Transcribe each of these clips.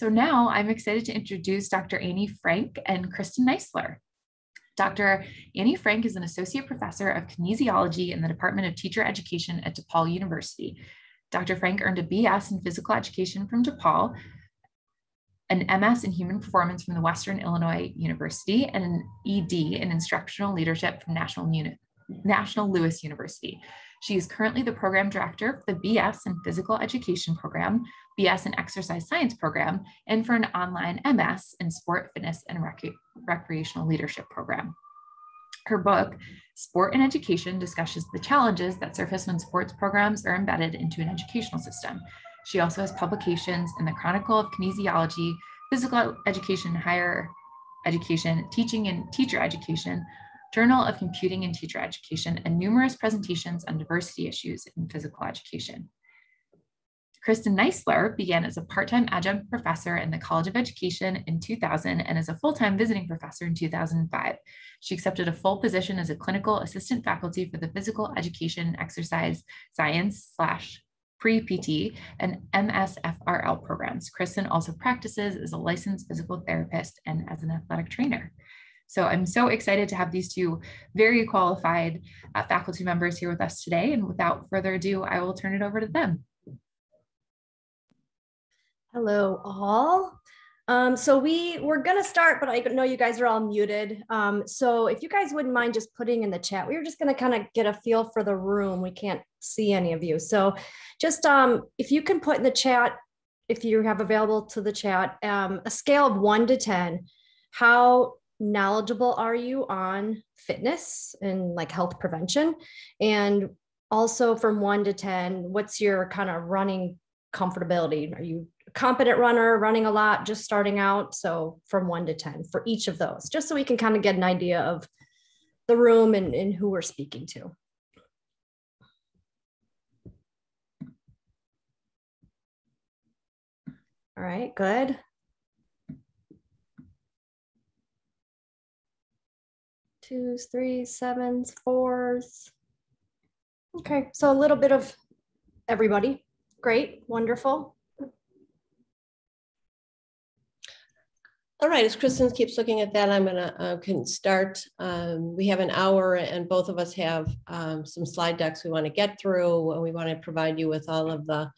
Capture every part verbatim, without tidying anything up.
So now I'm excited to introduce Doctor Annie Frank and Kristen Neisler. Doctor Annie Frank is an associate professor of kinesiology in the Department of Teacher Education at DePaul University. Doctor Frank earned a B S in physical education from DePaul, an M S in human performance from the Western Illinois University, and an E D in instructional leadership from National, Uni- National Lewis University. She is currently the program director for the B S in physical education program, B S in exercise science program, and for an online M S in sport, fitness, and rec- recreational leadership program. Her book, Sport and Education, discusses the challenges that surface when sports programs are embedded into an educational system. She also has publications in the Chronicle of Kinesiology, Physical Education, Higher Education, Teaching and Teacher Education, Journal of Computing and Teacher Education, and numerous presentations on diversity issues in physical education. Kristen Neisler began as a part-time adjunct professor in the College of Education in two thousand and as a full-time visiting professor in two thousand five. She accepted a full position as a clinical assistant faculty for the Physical Education Exercise Science slash Pre-P T and M S F R L programs. Kristen also practices as a licensed physical therapist and as an athletic trainer. So I'm so excited to have these two very qualified uh, faculty members here with us today. And without further ado, I will turn it over to them. Hello all. Um, so we, we're gonna start, but I know you guys are all muted. Um, so if you guys wouldn't mind just putting in the chat, we were just gonna kind of get a feel for the room. We can't see any of you. So just um, if you can put in the chat, if you have available to the chat, um, a scale of one to ten, how knowledgeable are you on fitness and like health prevention? And also from one to ten, what's your kind of running comfortability? Are you competent runner, running a lot, just starting out? So from one to ten for each of those, just so we can kind of get an idea of the room and, and who we're speaking to. All right, good. Twos, threes, sevens, fours. Okay, so a little bit of everybody. Great, wonderful. All right, as Kristen keeps looking at that, I'm gonna uh, can start. Um, we have an hour and both of us have um, some slide decks we wanna get through, and we wanna provide you with all of the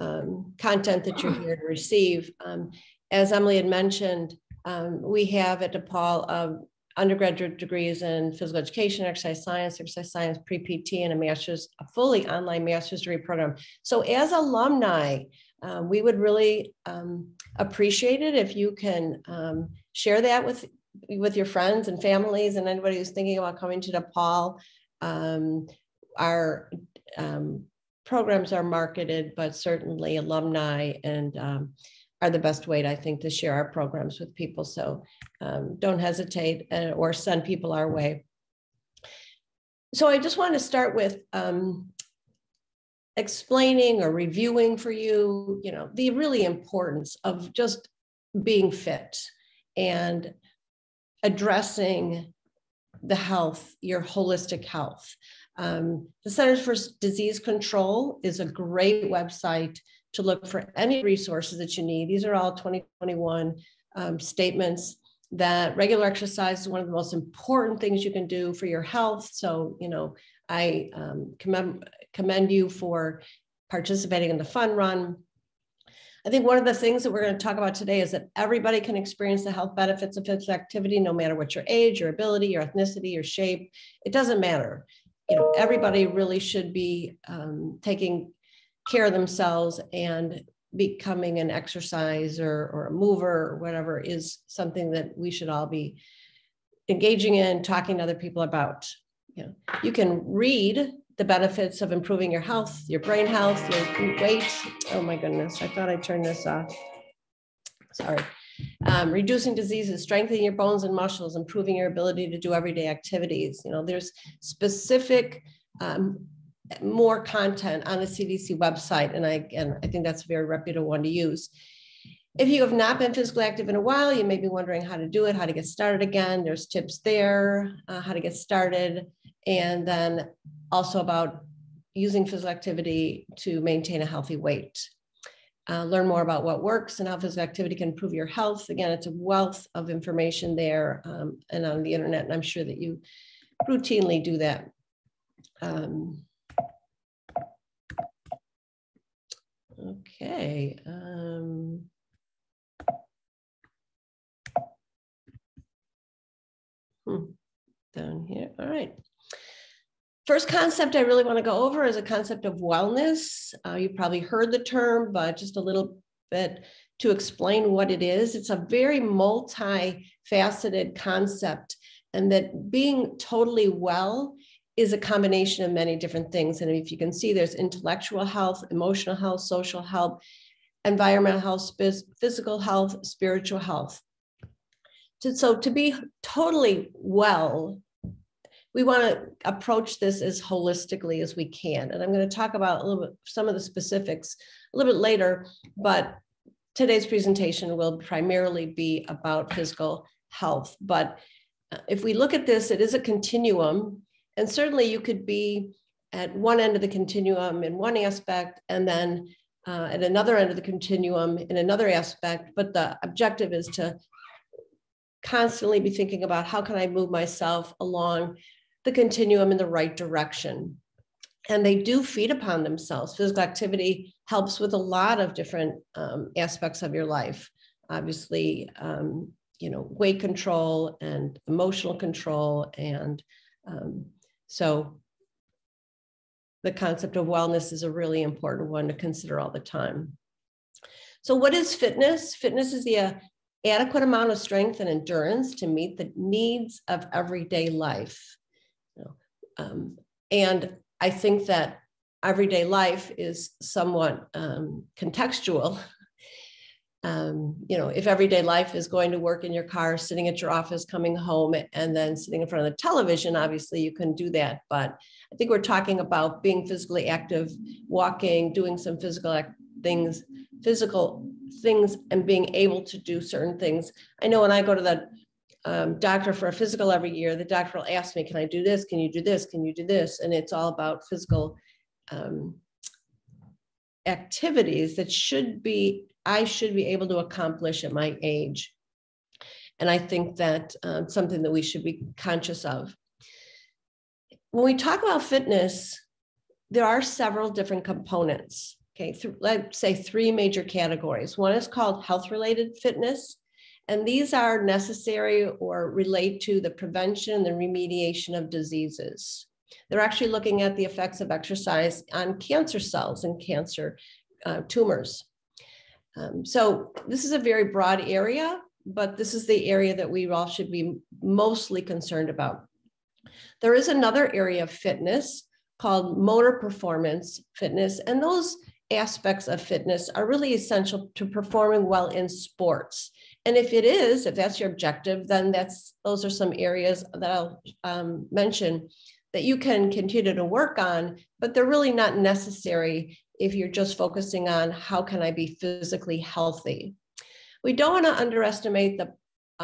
um, content that you're here to receive. Um, as Emily had mentioned, um, we have at DePaul uh, undergraduate degrees in physical education, exercise science, exercise science, pre-P T, and a master's, a fully online master's degree program. So as alumni, Uh, we would really um, appreciate it if you can um, share that with, with your friends and families and anybody who's thinking about coming to DePaul. Um, our um, programs are marketed, but certainly alumni and um, are the best way, to, I think, to share our programs with people. So um, don't hesitate or send people our way. So I just want to start with um, explaining or reviewing for you, you know, the really importance of just being fit and addressing the health, your holistic health. Um, the Centers for Disease Control is a great website to look for any resources that you need. These are all twenty twenty-one um, statements that regular exercise is one of the most important things you can do for your health. So, you know, I um, commend, commend you for participating in the fun run. I think one of the things that we're going to talk about today is that everybody can experience the health benefits of physical activity, no matter what your age, your ability, your ethnicity, your shape. It doesn't matter. You know, everybody really should be um, taking care of themselves, and becoming an exerciser or a mover or whatever is something that we should all be engaging in, talking to other people about. You know, you can read the benefits of improving your health, your brain health, your weight. Oh my goodness, I thought I turned this off. Sorry. Um, reducing diseases, strengthening your bones and muscles, improving your ability to do everyday activities. You know, there's specific, um, more content on the C D C website. And I, and I think that's a very reputable one to use. If you have not been physically active in a while, you may be wondering how to do it, how to get started again. There's tips there, uh, how to get started. And then also about using physical activity to maintain a healthy weight. uh, learn more about what works and how physical activity can improve your health. Again, it's a wealth of information there um, and on the internet, and I'm sure that you routinely do that. Um, okay. Um, hmm, down here, all right. First concept I really want to go over is a concept of wellness. Uh, you probably heard the term, but just a little bit to explain what it is. It's a very multifaceted concept, and that being totally well is a combination of many different things. And if you can see, there's intellectual health, emotional health, social health, environmental health, physical health, spiritual health. So to be totally well, we want to approach this as holistically as we can. And I'm going to talk about a little bit, some of the specifics a little bit later, but today's presentation will primarily be about physical health. But if we look at this, it is a continuum, and certainly you could be at one end of the continuum in one aspect, and then uh, at another end of the continuum in another aspect, but the objective is to constantly be thinking about how can I move myself along the continuum in the right direction. And they do feed upon themselves. Physical activity helps with a lot of different um, aspects of your life. Obviously, um, you know, weight control and emotional control. And um, so the concept of wellness is a really important one to consider all the time. So what is fitness? Fitness is the uh, adequate amount of strength and endurance to meet the needs of everyday life. Um, and I think that everyday life is somewhat um, contextual. Um, you know, if everyday life is going to work in your car, sitting at your office, coming home, and then sitting in front of the television, obviously you can do that. But I think we're talking about being physically active, walking, doing some physical things, physical things, and being able to do certain things. I know when I go to the Um, doctor for a physical every year, the doctor will ask me, can I do this? Can you do this? Can you do this? And it's all about physical um, activities that should be, I should be able to accomplish at my age. And I think that uh, something that we should be conscious of. When we talk about fitness, there are several different components. Okay, let's say three major categories. One is called health-related fitness. And these are necessary or relate to the prevention and the remediation of diseases. They're actually looking at the effects of exercise on cancer cells and cancer uh, tumors. Um, so this is a very broad area, but this is the area that we all should be mostly concerned about. There is another area of fitness called motor performance fitness, and those aspects of fitness are really essential to performing well in sports. And if it is, if that's your objective, then that's, those are some areas that I'll um, mention that you can continue to work on, but they're really not necessary if you're just focusing on how can I be physically healthy. We don't want to underestimate the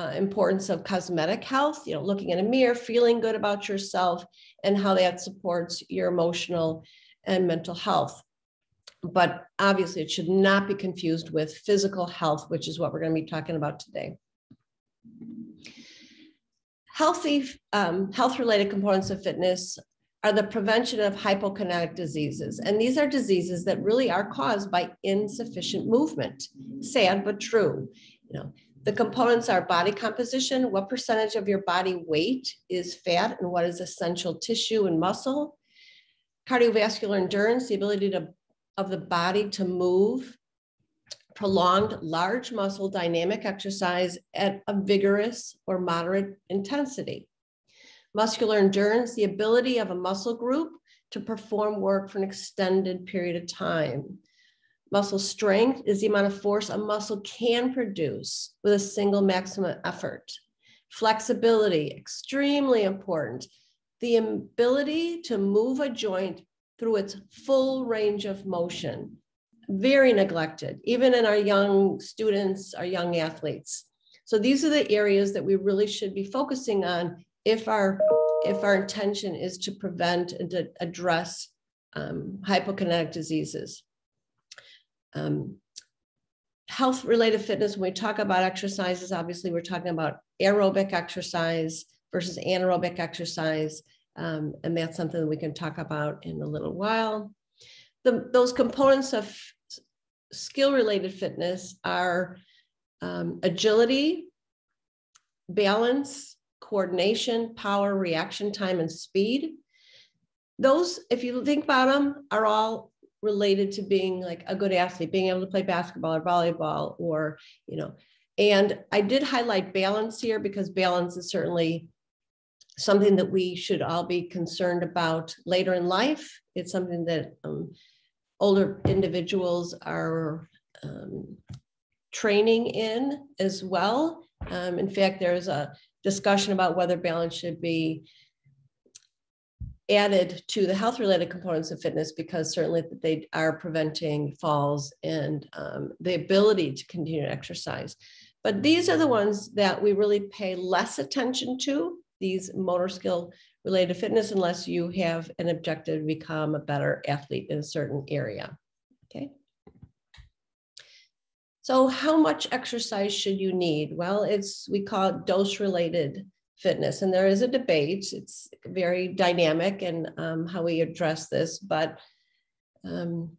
uh, importance of cosmetic health, you know, looking in a mirror, feeling good about yourself, and how that supports your emotional and mental health. But obviously it should not be confused with physical health, which is what we're going to be talking about today. Healthy, um, health-related components of fitness are the prevention of hypokinetic diseases. And these are diseases that really are caused by insufficient movement. Sad, but true. You know, the components are body composition, what percentage of your body weight is fat and what is essential tissue and muscle, cardiovascular endurance, the ability to of the body to move, prolonged large muscle dynamic exercise at a vigorous or moderate intensity. Muscular endurance, the ability of a muscle group to perform work for an extended period of time. Muscle strength is the amount of force a muscle can produce with a single maximum effort. Flexibility, extremely important. The ability to move a joint through its full range of motion, very neglected, even in our young students, our young athletes. So these are the areas that we really should be focusing on if our, if our intention is to prevent and to address um, hypokinetic diseases. Um, health related fitness, when we talk about exercises, obviously we're talking about aerobic exercise versus anaerobic exercise. Um, and that's something that we can talk about in a little while. The, those components of skill related fitness are um, agility, balance, coordination, power, reaction time, and speed. Those, if you think about them, are all related to being like a good athlete, being able to play basketball or volleyball, or, you know, and I did highlight balance here because balance is certainly something that we should all be concerned about later in life. It's something that um, older individuals are um, training in as well. Um, in fact, there's a discussion about whether balance should be added to the health-related components of fitness, because certainly they are preventing falls and um, the ability to continue to exercise. But these are the ones that we really pay less attention to, these motor skill-related fitness, unless you have an objective to become a better athlete in a certain area, okay? So how much exercise should you need? Well, it's, we call it dose-related fitness, and there is a debate. It's very dynamic in um, how we address this, but um,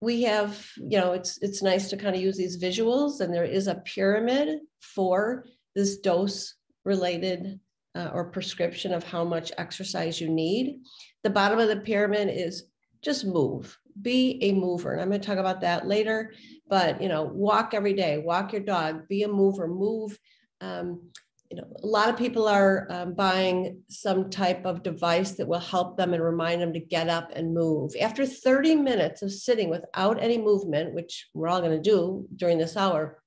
we have, you know, it's, it's nice to kind of use these visuals, and there is a pyramid for this dose-related uh, or prescription of how much exercise you need. The bottom of the pyramid is just move. Be a mover. And I'm going to talk about that later, but, you know, walk every day, walk your dog, be a mover, move. Um, you know, a lot of people are um, buying some type of device that will help them and remind them to get up and move. After thirty minutes of sitting without any movement, which we're all going to do during this hour,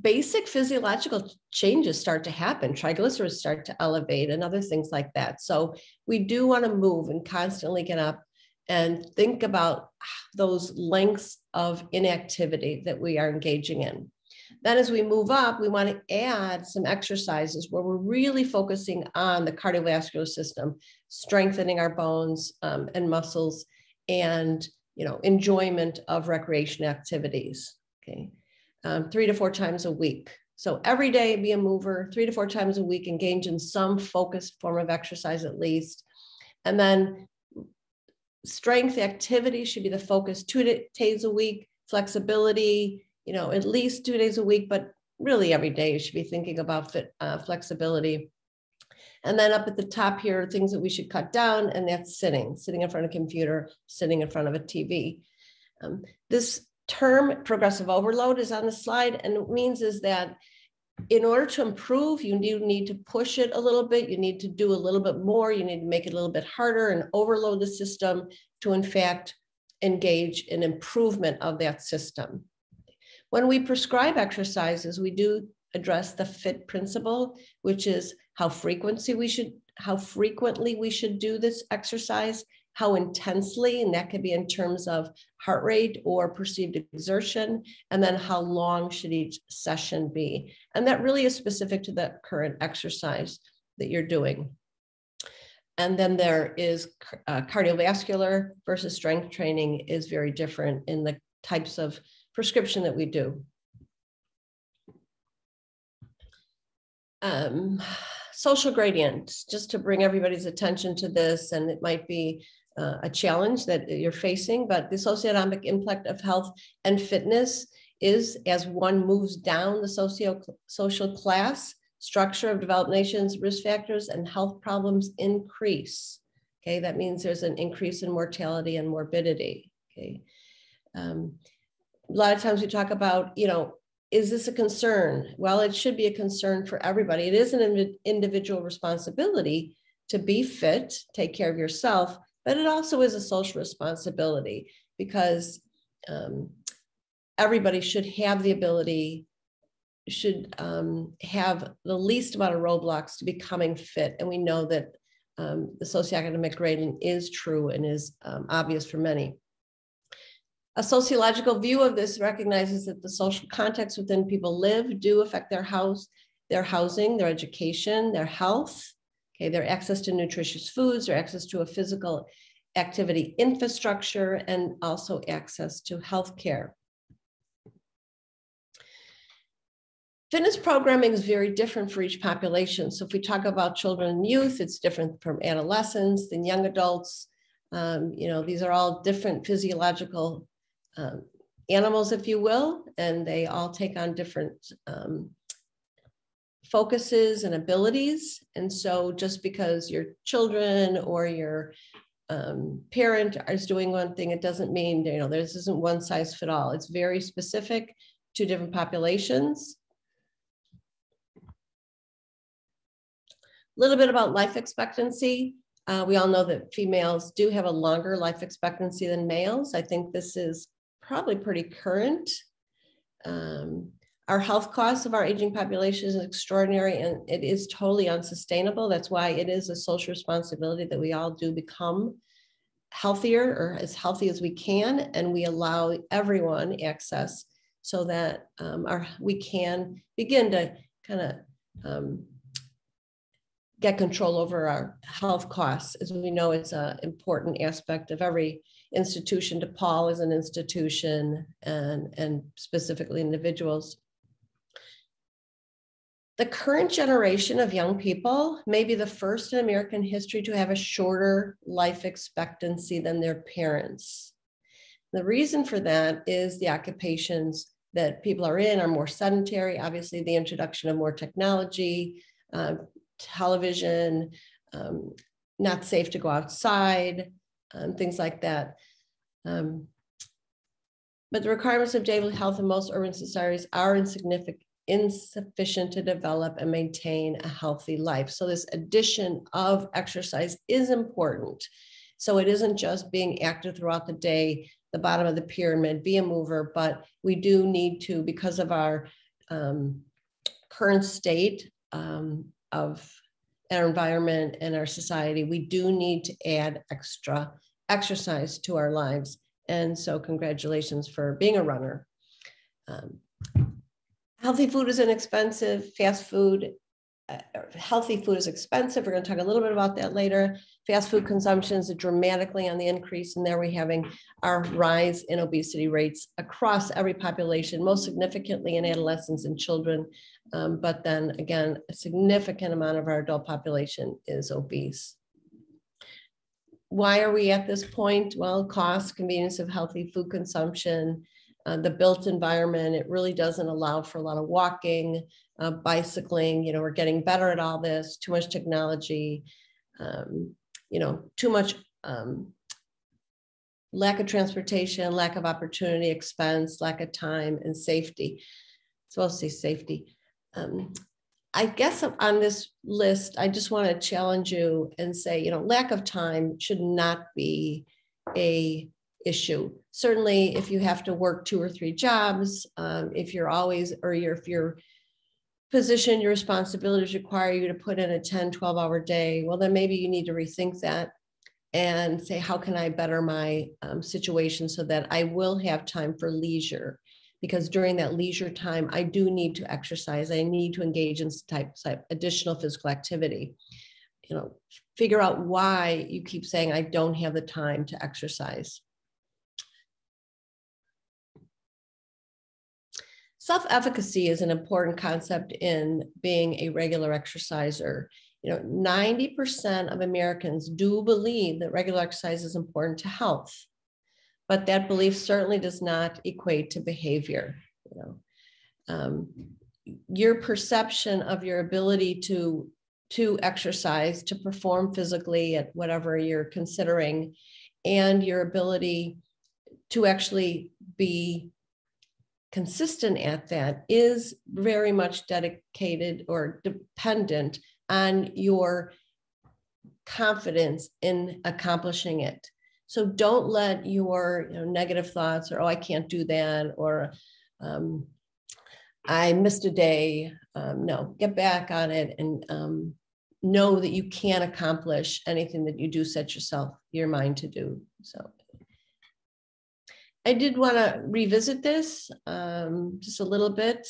basic physiological changes start to happen. Triglycerides start to elevate and other things like that. So we do want to move and constantly get up and think about those lengths of inactivity that we are engaging in. Then as we move up, we want to add some exercises where we're really focusing on the cardiovascular system, strengthening our bones um, and muscles, and, you know, enjoyment of recreation activities, okay? Um, three to four times a week. So every day be a mover, three to four times a week, engage in some focused form of exercise at least. And then strength activity should be the focus two days a week, flexibility, you know, at least two days a week, but really every day you should be thinking about fit, uh, flexibility. And then up at the top here are things that we should cut down, and that's sitting, sitting in front of a computer, sitting in front of a T V. Um, this term progressive overload is on the slide, and it means is that in order to improve, you do need to push it a little bit. You need to do a little bit more. You need to make it a little bit harder and overload the system to, in fact, engage in improvement of that system. When we prescribe exercises, we do address the FIT principle, which is how frequency we should, how frequently we should do this exercise, how intensely, and that could be in terms of heart rate or perceived exertion, and then how long should each session be. And that really is specific to the current exercise that you're doing. And then there is uh, cardiovascular versus strength training is very different in the types of prescription that we do. Um, social gradient, just to bring everybody's attention to this, and it might be Uh, a challenge that you're facing, but the socioeconomic impact of health and fitness is, as one moves down the socio social class structure of developed nations, risk factors and health problems increase. Okay, that means there's an increase in mortality and morbidity. Okay, um, a lot of times we talk about, you know, is this a concern? Well, it should be a concern for everybody. It is an individual responsibility to be fit, take care of yourself. But it also is a social responsibility, because um, everybody should have the ability, should um, have the least amount of roadblocks to becoming fit. And we know that um, the socioeconomic gradient is true and is um, obvious for many. A sociological view of this recognizes that the social context within people live do affect their house, their housing, their education, their health, okay, their access to nutritious foods, their access to a physical activity infrastructure, and also access to healthcare. Fitness programming is very different for each population. So if we talk about children and youth, it's different from adolescents than young adults. Um, you know, these are all different physiological um, animals, if you will, and they all take on different um, focuses and abilities. And so just because your children or your um, parent is doing one thing, it doesn't mean, you know, this isn't one size fit all. It's very specific to different populations. A little bit about life expectancy. Uh, we all know that females do have a longer life expectancy than males. I think this is probably pretty current. Um, our health costs of our aging population is extraordinary, and it is totally unsustainable. That's why it is a social responsibility that we all do become healthier, or as healthy as we can, and we allow everyone access so that um, our, we can begin to kind of um, get control over our health costs. As we know, it's an important aspect of every institution. DePaul is an institution, and, and specifically individuals. The current generation of young people may be the first in American history to have a shorter life expectancy than their parents. The reason for that is the occupations that people are in are more sedentary, obviously the introduction of more technology, uh, television, um, not safe to go outside, um, things like that. Um, but the requirements of daily health in most urban societies are insignificant, insufficient to develop and maintain a healthy life. So this addition of exercise is important. So it isn't just being active throughout the day, the bottom of the pyramid, be a mover, but we do need to, because of our um, current state, um, of our environment and our society, we do need to add extra exercise to our lives. And so congratulations for being a runner. Um, healthy food is inexpensive, fast food, uh, healthy food is expensive. We're gonna talk a little bit about that later. Fast food consumption is dramatically on the increase, and there we're having our rise in obesity rates across every population, most significantly in adolescents and children. Um, but then again, a significant amount of our adult population is obese. Why are we at this point? Well, cost, convenience of healthy food consumption, uh, the built environment, it really doesn't allow for a lot of walking, uh, bicycling, you know, we're getting better at all this, too much technology, um, you know, too much um, lack of transportation, lack of opportunity, expense, lack of time, and safety. So I'll say safety. Um, I guess on this list, I just want to challenge you and say, you know, lack of time should not be a issue. Certainly, if you have to work two or three jobs, um, if you're always, or you're, if your position, your responsibilities require you to put in a ten, twelve hour day, well, then maybe you need to rethink that and say, how can I better my um, situation so that I will have time for leisure? Because during that leisure time, I do need to exercise. I need to engage in type, type additional physical activity. You know, figure out why you keep saying, I don't have the time to exercise. Self-efficacy is an important concept in being a regular exerciser. You know, ninety percent of Americans do believe that regular exercise is important to health. But that belief certainly does not equate to behavior. You know, um, your perception of your ability to, to exercise, to perform physically at whatever you're considering, and your ability to actually be consistent at that is very much dedicated or dependent on your confidence in accomplishing it. So don't let your you know, negative thoughts or, oh, I can't do that, or um, I missed a day. Um, no, get back on it and um, know that you can accomplish anything that you do set yourself, your mind to do. So I did want to revisit this um, just a little bit.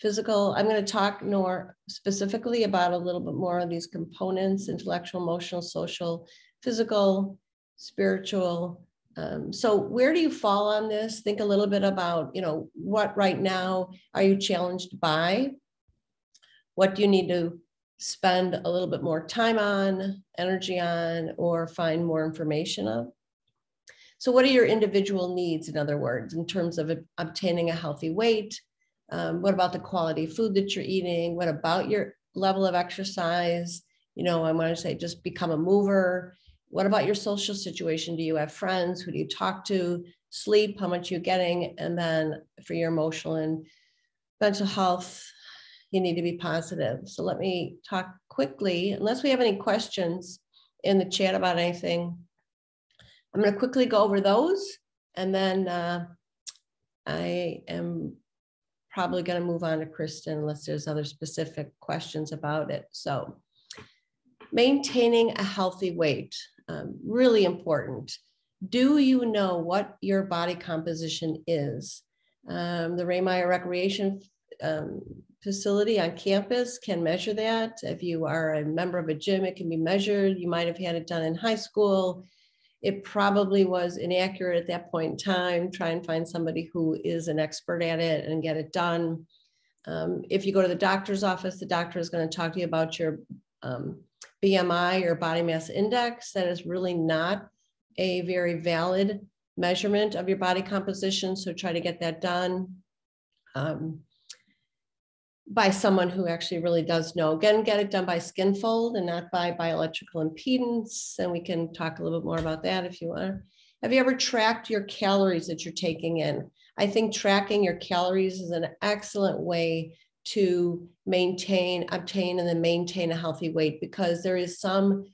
Physical, I'm going to talk more specifically about a little bit more of these components, intellectual, emotional, social, physical, spiritual. Um, so where do you fall on this? Think a little bit about, you know, what right now are you challenged by? what do you need to spend a little bit more time on, energy on, or find more information on? So what are your individual needs, in other words, in terms of obtaining a healthy weight? Um, what about the quality of food that you're eating? What about your level of exercise? You know, I want to say just become a mover. What about your social situation? Do you have friends? Who do you talk to? Sleep, how much you're getting? And then for your emotional and mental health, you need to be positive. So let me talk quickly, unless we have any questions in the chat about anything. I'm going to quickly go over those, and then uh, I am probably going to move on to Kristen unless there's other specific questions about it. So maintaining a healthy weight, um, really important. Do you know what your body composition is? Um, the Ray Meyer Recreation um, Facility on campus can measure that. If you are a member of a gym, it can be measured. You might have had it done in high school. It probably was inaccurate at that point in time. Try and find somebody who is an expert at it and get it done. Um, if you go to the doctor's office, the doctor is going to talk to you about your um, B M I or body mass index. That is really not a very valid measurement of your body composition. So try to get that done um, by someone who actually really does know. Again, get it done by skin fold and not by bioelectrical impedance. And we can talk a little bit more about that if you want. Have you ever tracked your calories that you're taking in? I think tracking your calories is an excellent way to maintain, obtain, and then maintain a healthy weight, because there is some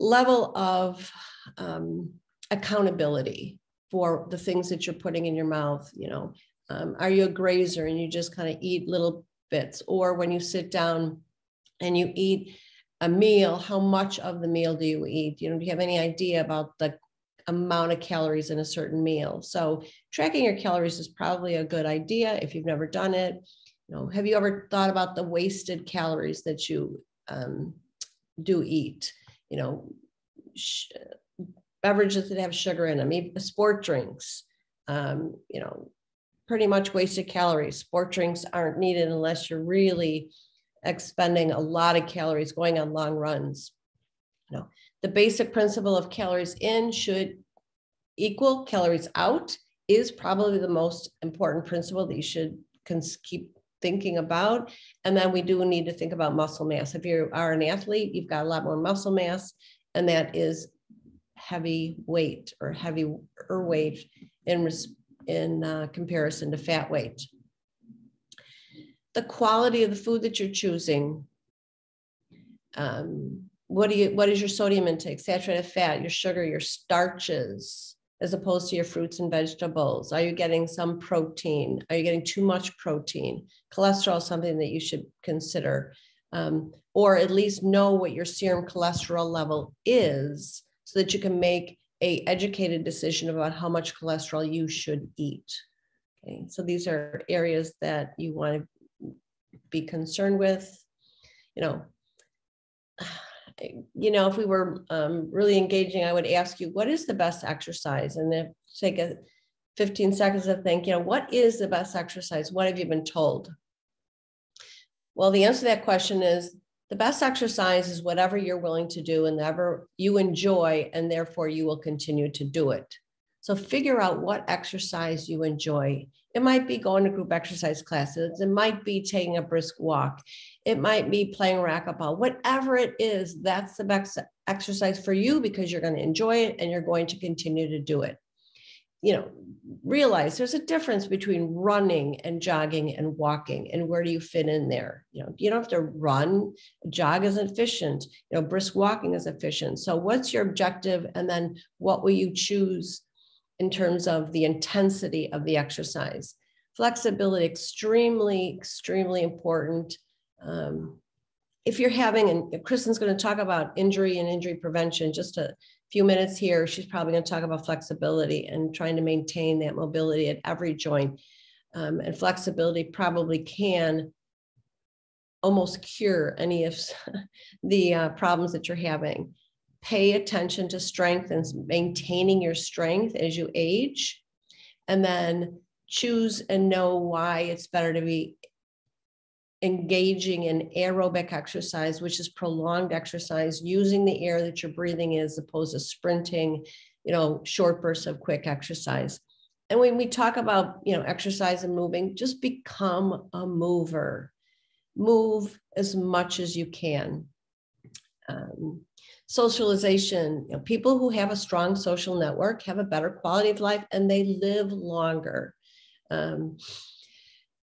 level of um, accountability for the things that you're putting in your mouth. You know, um, are you a grazer and you just kind of eat little bits? Or when you sit down and you eat a meal, how much of the meal do you eat? You know, do you have any idea about the amount of calories in a certain meal? So tracking your calories is probably a good idea if you've never done it. You know, have you ever thought about the wasted calories that you um, do eat? You know, sh beverages that have sugar in them, even sport drinks, um, you know, pretty much wasted calories. Sport drinks aren't needed unless you're really expending a lot of calories going on long runs. You know, the basic principle of calories in should equal calories out is probably the most important principle that you should can keep thinking about. And then we do need to think about muscle mass. If you are an athlete, you've got a lot more muscle mass, and that is heavy weight or heavier weight in, in uh, comparison to fat weight. The quality of the food that you're choosing. Um, what, do you, what is your sodium intake, saturated fat, your sugar, your starches, as opposed to your fruits and vegetables? Are you getting some protein? Are you getting too much protein? Cholesterol is something that you should consider, um, or at least know what your serum cholesterol level is so that you can make an educated decision about how much cholesterol you should eat. Okay, so these are areas that you want to be concerned with. You know, you know, if we were um, really engaging, I would ask you, what is the best exercise? And then take a fifteen seconds to think, you know, what is the best exercise? What have you been told? Well, the answer to that question is the best exercise is whatever you're willing to do and whatever you enjoy, and therefore you will continue to do it. So figure out what exercise you enjoy. It might be going to group exercise classes. It might be taking a brisk walk. It might be playing racquetball. Whatever it is, that's the best exercise for you because you're going to enjoy it and you're going to continue to do it. You know, realize there's a difference between running and jogging and walking, and where do you fit in there? You know, you don't have to run. Jog is efficient. You know, brisk walking is efficient. So what's your objective? And then what will you choose in terms of the intensity of the exercise? Flexibility, extremely, extremely important. Um, if you're having, and Kristen's going to talk about injury and injury prevention, just a few minutes here, she's probably going to talk about flexibility and trying to maintain that mobility at every joint. Um, and flexibility probably can almost cure any of the uh, problems that you're having. Pay attention to strength and maintaining your strength as you age, and then choose and know why it's better to be engaging in aerobic exercise, which is prolonged exercise, using the air that you're breathing as opposed to sprinting, you know, short bursts of quick exercise. And when we talk about, you know, exercise and moving, just become a mover. Move as much as you can. Um, socialization, you know, people who have a strong social network have a better quality of life and they live longer. Um,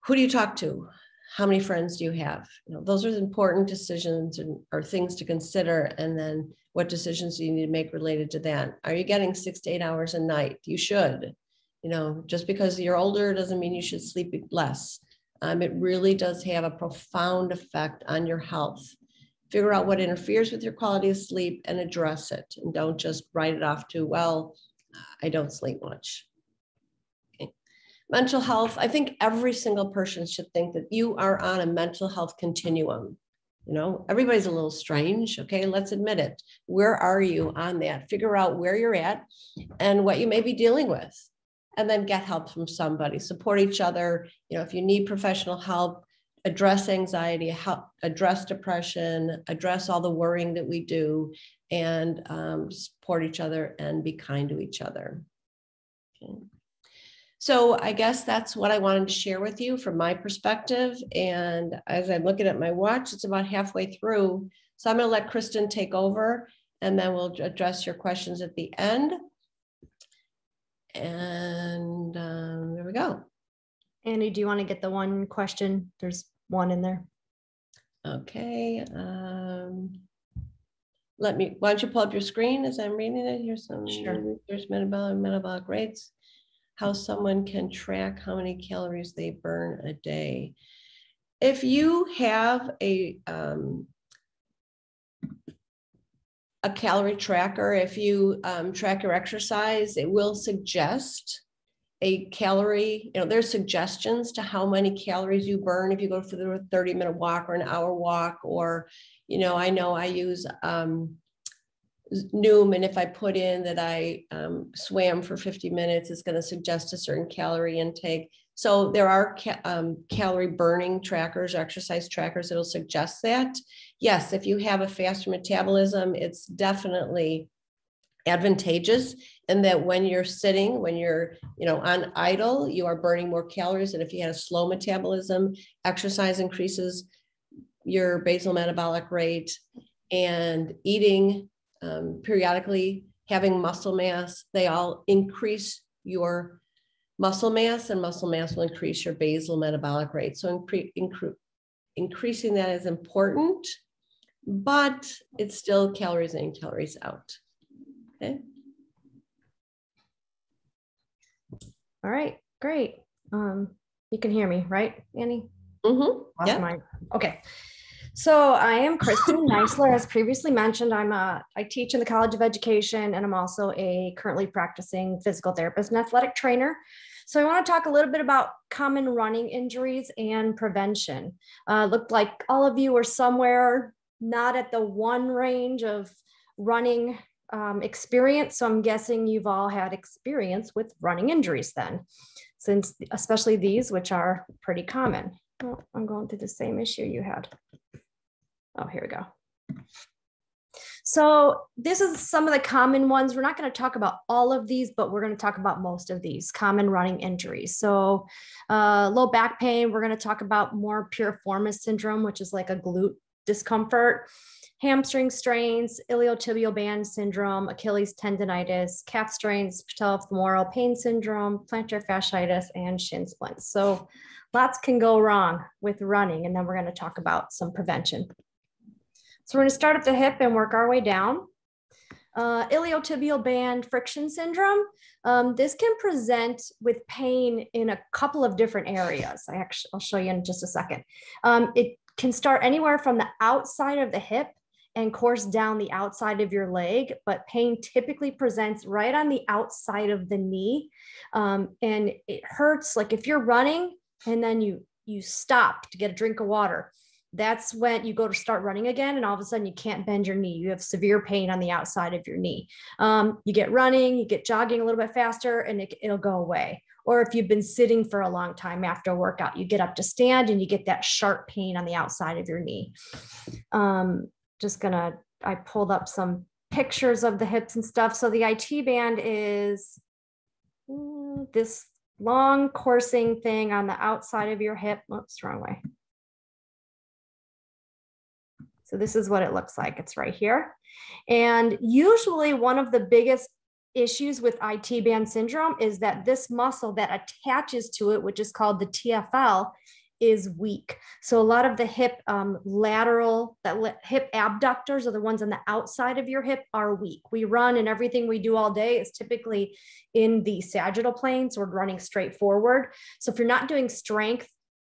who do you talk to? How many friends do you have? You know, those are important decisions and or things to consider. And then what decisions do you need to make related to that? Are you getting six to eight hours a night? You should. You know, just because you're older doesn't mean you should sleep less. Um, it really does have a profound effect on your health. Figure out what interferes with your quality of sleep and address it. And don't just write it off to, well, I don't sleep much. Okay. Mental health. I think every single person should think that you are on a mental health continuum. You know, everybody's a little strange. Okay, let's admit it. Where are you on that? Figure out where you're at and what you may be dealing with. And then get help from somebody, support each other. You know, if you need professional help, address anxiety, help, address depression, address all the worrying that we do, and um, support each other and be kind to each other. Okay. So I guess that's what I wanted to share with you from my perspective. And as I'm looking at my watch, it's about halfway through. So I'm gonna let Kristen take over and then we'll address your questions at the end. And um, there we go. Annie, do you want to get the one question? There's one in there. Okay. Um, let me, why don't you pull up your screen as I'm reading it? Here's some sure. There's metabolic, metabolic rates, how someone can track how many calories they burn a day. If you have a, um, a calorie tracker, if you um, track your exercise, it will suggest a calorie, you know, there's suggestions to how many calories you burn if you go for the thirty minute walk or an hour walk, or, you know, I know I use um, Noom, and if I put in that I um, swam for fifty minutes, it's gonna suggest a certain calorie intake. So there are ca um, calorie burning trackers, exercise trackers that'll suggest that. Yes, if you have a faster metabolism, it's definitely advantageous. And that when you're sitting, when you're, you know, on idle, you are burning more calories. And if you had a slow metabolism, exercise increases your basal metabolic rate, and eating um, periodically, having muscle mass, they all increase your muscle mass, and muscle mass will increase your basal metabolic rate. So incre incre increasing that is important, but it's still calories in, calories out. Okay. All right, great. Um, you can hear me, right, Annie? Mm-hmm. Yeah. Mine. Okay. So I am Kristen Neisler. As previously mentioned, I'm a, I teach in the College of Education, and I'm also a currently practicing physical therapist and athletic trainer. So I want to talk a little bit about common running injuries and prevention. Uh, looked like all of you are somewhere not at the one range of running um, experience. So I'm guessing you've all had experience with running injuries then, since especially these, which are pretty common. Oh, I'm going through the same issue you had. Oh, here we go. So this is some of the common ones. We're not going to talk about all of these, but we're going to talk about most of these common running injuries. So uh, low back pain, we're going to talk about more piriformis syndrome, which is like a glute discomfort, hamstring strains, iliotibial band syndrome, Achilles tendonitis, calf strains, patellofemoral pain syndrome, plantar fasciitis, and shin splints. So lots can go wrong with running. And then we're going to talk about some prevention. So we're going to start at the hip and work our way down. Uh, iliotibial band friction syndrome. Um, this can present with pain in a couple of different areas. I actually, I'll show you in just a second. Um, it can start anywhere from the outside of the hip and course down the outside of your leg, but pain typically presents right on the outside of the knee. Um, and it hurts, like if you're running and then you, you stop to get a drink of water, that's when you go to start running again, and all of a sudden you can't bend your knee. You have severe pain on the outside of your knee. Um, you get running, you get jogging a little bit faster, and it, it'll go away. Or if you've been sitting for a long time after a workout, you get up to stand and you get that sharp pain on the outside of your knee. Um, just gonna, I pulled up some pictures of the hips and stuff. So the I T band is mm, this long coursing thing on the outside of your hip. Oops, wrong way. So this is what it looks like. It's right here. And usually one of the biggest issues with I T band syndrome is that this muscle that attaches to it, which is called the T F L, is weak. So a lot of the hip um, lateral, the hip abductors are the ones on the outside of your hip are weak. We run, and everything we do all day is typically in the sagittal plane. So we're running straight forward. So if you're not doing strength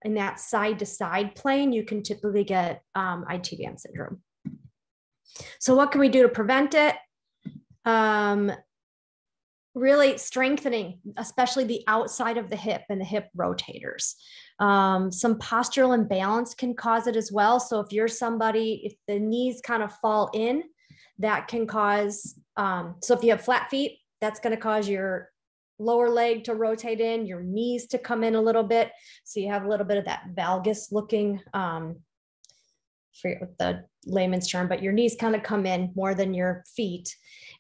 in that side to side plane, you can typically get um, I T band syndrome. So what can we do to prevent it? Um, really strengthening, especially the outside of the hip and the hip rotators. Um, some postural imbalance can cause it as well. So if you're somebody, if the knees kind of fall in, that can cause, um, so if you have flat feet, that's going to cause your lower leg to rotate in, your knees to come in a little bit. So you have a little bit of that valgus looking, um, I forget what the layman's term, but your knees kind of come in more than your feet.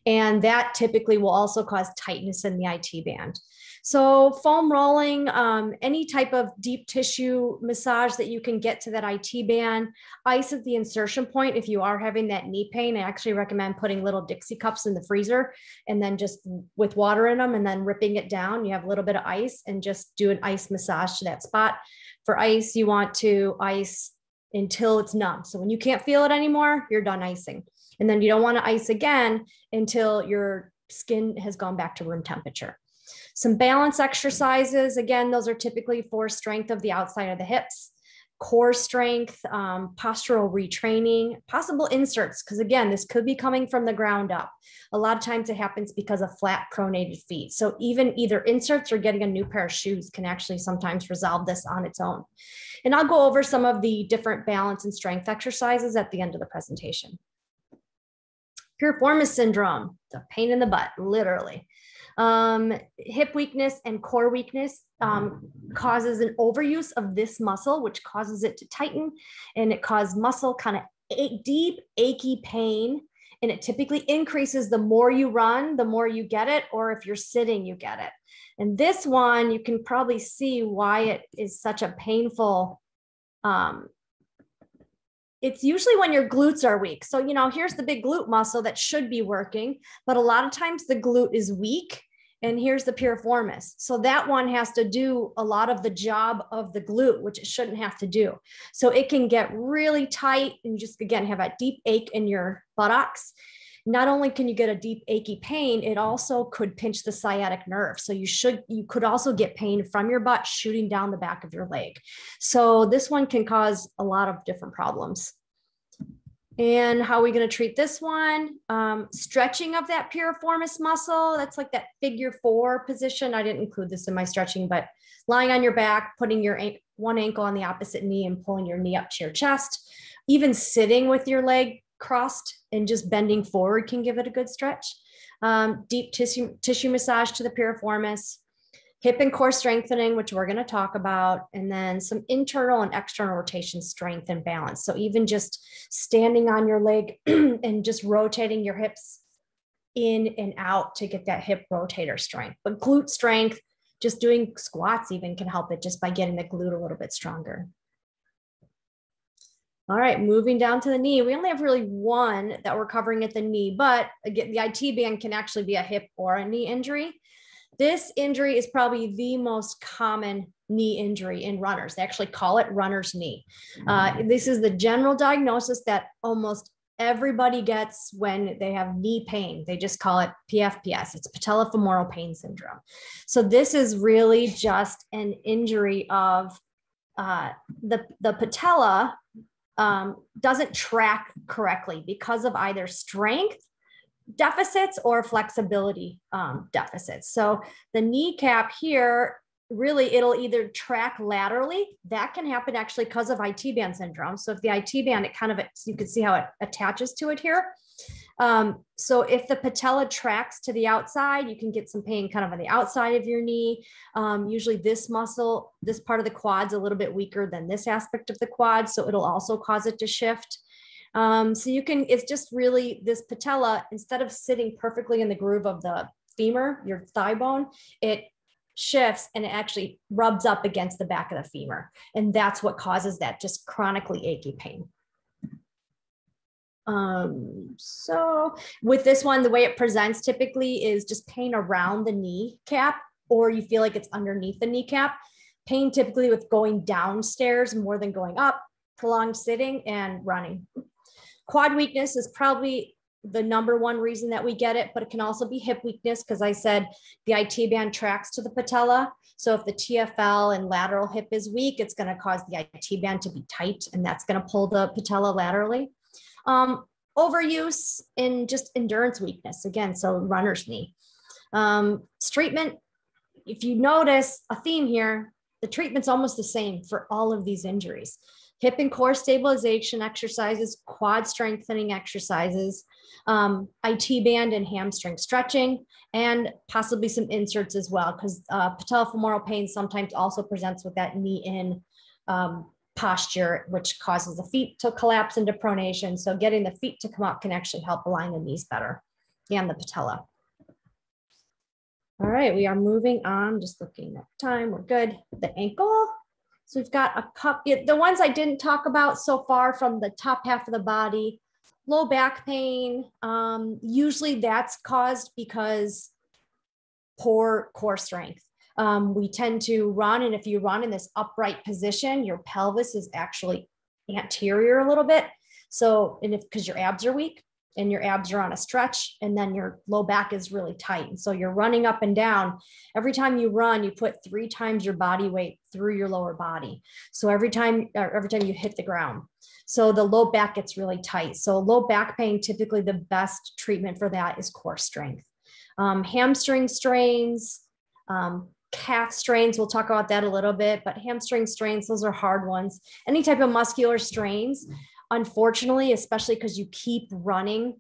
And that typically will also cause tightness in the I T band. So foam rolling, um, any type of deep tissue massage that you can get to that I T band, ice at the insertion point. If you are having that knee pain, I actually recommend putting little Dixie cups in the freezer and then just with water in them and then ripping it down. You have a little bit of ice and just do an ice massage to that spot. For ice, you want to ice until it's numb. So when you can't feel it anymore, you're done icing. And then you don't want to ice again until your skin has gone back to room temperature. Some balance exercises. Again, those are typically for strength of the outside of the hips, core strength, um, postural retraining, possible inserts. Because again, this could be coming from the ground up. A lot of times it happens because of flat pronated feet. So even either inserts or getting a new pair of shoes can actually sometimes resolve this on its own. And I'll go over some of the different balance and strength exercises at the end of the presentation. Piriformis syndrome, the pain in the butt, literally. Um, hip weakness and core weakness um, causes an overuse of this muscle, which causes it to tighten, and it causes muscle kind of deep, achy pain. And it typically increases the more you run, the more you get it, or if you're sitting, you get it. And this one, you can probably see why it is such a painful um, it's usually when your glutes are weak. So, you know, here's the big glute muscle that should be working, but a lot of times the glute is weak, and here's the piriformis. So that one has to do a lot of the job of the glute, which it shouldn't have to do. So it can get really tight and just, again, have a deep ache in your buttocks. Not only can you get a deep achy pain, it also could pinch the sciatic nerve. So you should, you could also get pain from your butt shooting down the back of your leg. So this one can cause a lot of different problems. And how are we going to treat this one? Um, stretching of that piriformis muscle. That's like that figure four position. I didn't include this in my stretching, but lying on your back, putting your one ankle on the opposite knee and pulling your knee up to your chest, even sitting with your leg crossed and just bending forward can give it a good stretch. Um, deep tissue, tissue massage to the piriformis, hip and core strengthening, which we're going to talk about, and then some internal and external rotation strength and balance. So even just standing on your leg and just rotating your hips in and out to get that hip rotator strength. But glute strength, just doing squats even can help it just by getting the glute a little bit stronger. All right, moving down to the knee. We only have really one that we're covering at the knee, but again, the I T band can actually be a hip or a knee injury. This injury is probably the most common knee injury in runners. They actually call it runner's knee. Uh, this is the general diagnosis that almost everybody gets when they have knee pain. They just call it P F P S. It's patellofemoral pain syndrome. So this is really just an injury of uh, the, the patella. Um, doesn't track correctly because of either strength deficits or flexibility um, deficits. So the kneecap here really it'll either track laterally. That can happen actually because of I T band syndrome. So if the I T band, it kind of, you can see how it attaches to it here. Um, so if the patella tracks to the outside, you can get some pain kind of on the outside of your knee. Um, usually this muscle, this part of the quad's a little bit weaker than this aspect of the quad. So it'll also cause it to shift. Um, so you can, it's just really this patella, instead of sitting perfectly in the groove of the femur, your thigh bone, it shifts and it actually rubs up against the back of the femur. And that's what causes that just chronically achy pain. Um, so with this one, the way it presents typically is just pain around the kneecap, or you feel like it's underneath the kneecap. Pain typically with going downstairs more than going up, prolonged sitting and running. Quad weakness is probably the number one reason that we get it, but it can also be hip weakness because I said the I T band tracks to the patella. So if the T F L and lateral hip is weak, it's going to cause the I T band to be tight, and that's going to pull the patella laterally. Um, overuse and just endurance weakness, again, so runner's knee. Um, treatment, if you notice a theme here, the treatment's almost the same for all of these injuries. Hip and core stabilization exercises, quad strengthening exercises, um, I T band and hamstring stretching, and possibly some inserts as well, because uh, patellofemoral pain sometimes also presents with that knee in um, posture, which causes the feet to collapse into pronation. So getting the feet to come up can actually help align the knees better and the patella. All right, we are moving on, just looking at time, we're good. The ankle. So we've got a cup, the ones I didn't talk about so far from the top half of the body, low back pain. Um, usually that's caused because poor core strength. Um, we tend to run, and if you run in this upright position, your pelvis is actually anterior a little bit. So, and if, because your abs are weak and your abs are on a stretch, and then your low back is really tight. And so you're running up and down. Every time you run, you put three times your body weight through your lower body. So every time, or every time you hit the ground. So the low back gets really tight. So low back pain, typically the best treatment for that is core strength. Um, hamstring strains, um, calf strains, we'll talk about that a little bit, but hamstring strains, those are hard ones. Any type of muscular strains, unfortunately, especially because you keep running,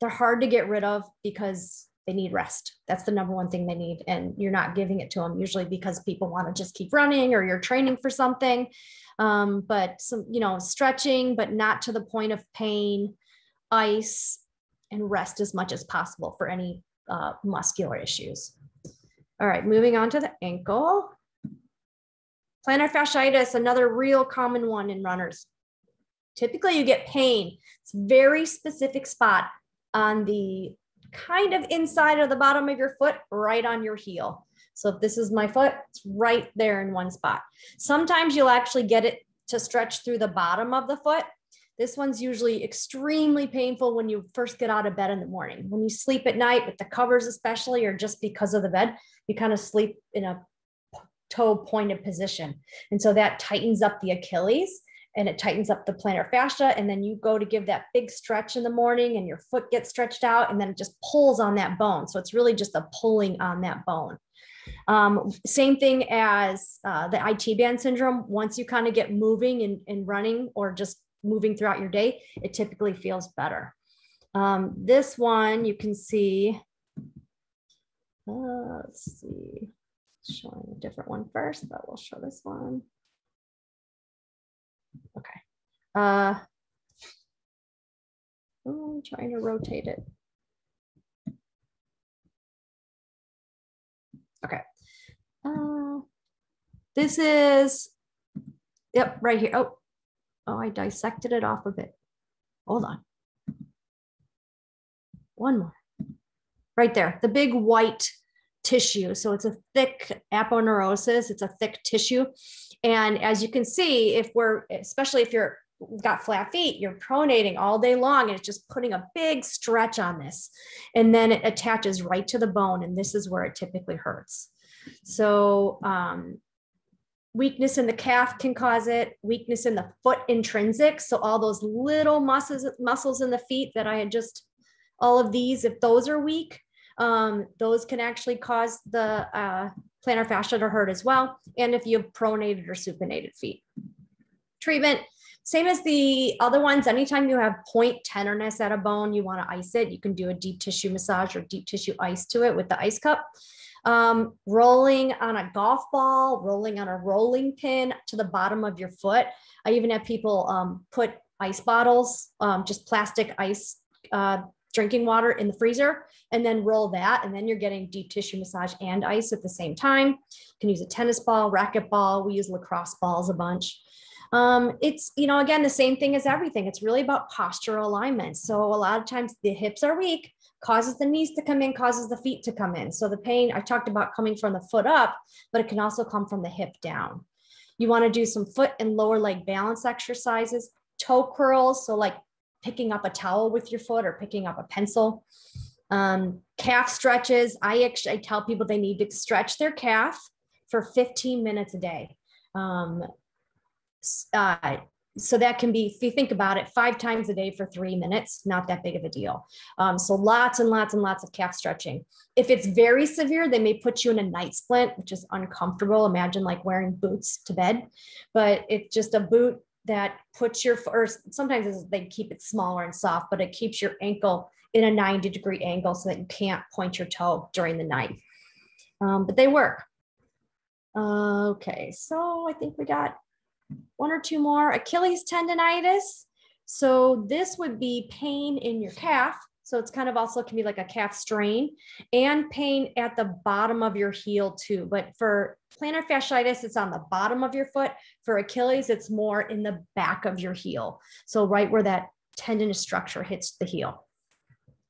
they're hard to get rid of because they need rest. That's the number one thing they need, and you're not giving it to them usually because people want to just keep running, or you're training for something. Um, but some, you know, stretching, but not to the point of pain, ice, and rest as much as possible for any uh, muscular issues. All right, moving on to the ankle. Plantar fasciitis, another real common one in runners. Typically you get pain. It's a very specific spot on the kind of inside of the bottom of your foot, right on your heel. So if this is my foot, it's right there in one spot. Sometimes you'll actually get it to stretch through the bottom of the foot. This one's usually extremely painful when you first get out of bed in the morning. When you sleep at night with the covers especially, or just because of the bed, you kind of sleep in a toe pointed position. And so that tightens up the Achilles, and it tightens up the plantar fascia. And then you go to give that big stretch in the morning and your foot gets stretched out, and then it just pulls on that bone. So it's really just a pulling on that bone. Um, same thing as uh, the I T band syndrome. Once you kind of get moving and, and running, or just moving throughout your day, it typically feels better. Um, this one you can see, uh, let's see, showing a different one first, but we'll show this one. Okay. Uh, I'm trying to rotate it. Okay. Uh, this is, yep, right here. Oh, oh, I dissected it off of it. Hold on. One more. Right there, the big white tissue. So it's a thick aponeurosis. It's a thick tissue. And as you can see, if we're, especially if you're got flat feet, you're pronating all day long, and it's just putting a big stretch on this. And then it attaches right to the bone. And this is where it typically hurts. So um, weakness in the calf can cause it, weakness in the foot intrinsic. So all those little muscles, muscles in the feet that I had just, all of these, if those are weak, um, those can actually cause the uh, plantar fascia to hurt as well, and if you have pronated or supinated feet. Treatment, same as the other ones. Anytime you have point tenderness at a bone, you want to ice it. You can do a deep tissue massage or deep tissue ice to it with the ice cup. Um, rolling on a golf ball, rolling on a rolling pin to the bottom of your foot. I even have people um, put ice bottles, um, just plastic ice uh, drinking water in the freezer, and then roll that. And then you're getting deep tissue massage and ice at the same time. You can use a tennis ball, racquet ball. We use lacrosse balls a bunch. Um, it's, you know, again, the same thing as everything. It's really about postural alignment. So a lot of times the hips are weak, causes the knees to come in, causes the feet to come in. So the pain I talked about coming from the foot up, but it can also come from the hip down. You want to do some foot and lower leg balance exercises, toe curls. So like picking up a towel with your foot or picking up a pencil, um, calf stretches. I actually I tell people they need to stretch their calf for fifteen minutes a day. Um, Uh, so that can be, if you think about it, five times a day for three minutes, not that big of a deal. Um, so lots and lots and lots of calf stretching. If it's very severe, they may put you in a night splint, which is uncomfortable. Imagine like wearing boots to bed, but it's just a boot that puts your, or sometimes they keep it smaller and soft, but it keeps your ankle in a ninety degree angle so that you can't point your toe during the night. Um, but they work. Uh, okay, so I think we got one or two more. Achilles tendonitis. So this would be pain in your calf. So it's kind of also can be like a calf strain and pain at the bottom of your heel too. But for plantar fasciitis, it's on the bottom of your foot. For Achilles, it's more in the back of your heel. So right where that tendinous structure hits the heel.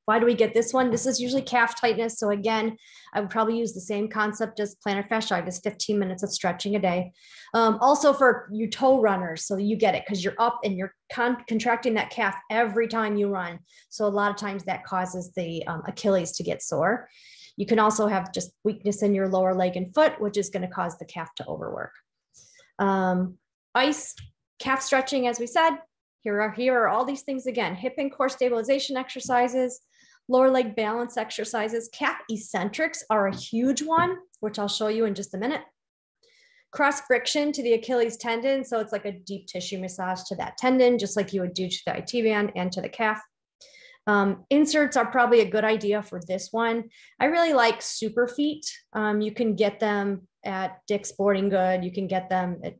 Why do we get this one? This is usually calf tightness. So again, I would probably use the same concept as plantar fasciitis, fifteen minutes of stretching a day. Um, also for you toe runners, so you get it because you're up and you're con contracting that calf every time you run. So a lot of times that causes the um, Achilles to get sore. You can also have just weakness in your lower leg and foot, which is going to cause the calf to overwork. Um, ice, calf stretching, as we said. Here are, here are all these things again, hip and core stabilization exercises, lower leg balance exercises. Calf eccentrics are a huge one, which I'll show you in just a minute. Cross friction to the Achilles tendon. So it's like a deep tissue massage to that tendon, just like you would do to the I T band and to the calf. Um, inserts are probably a good idea for this one. I really like Superfeet. Um, you can get them at Dick's Sporting Goods. You can get them at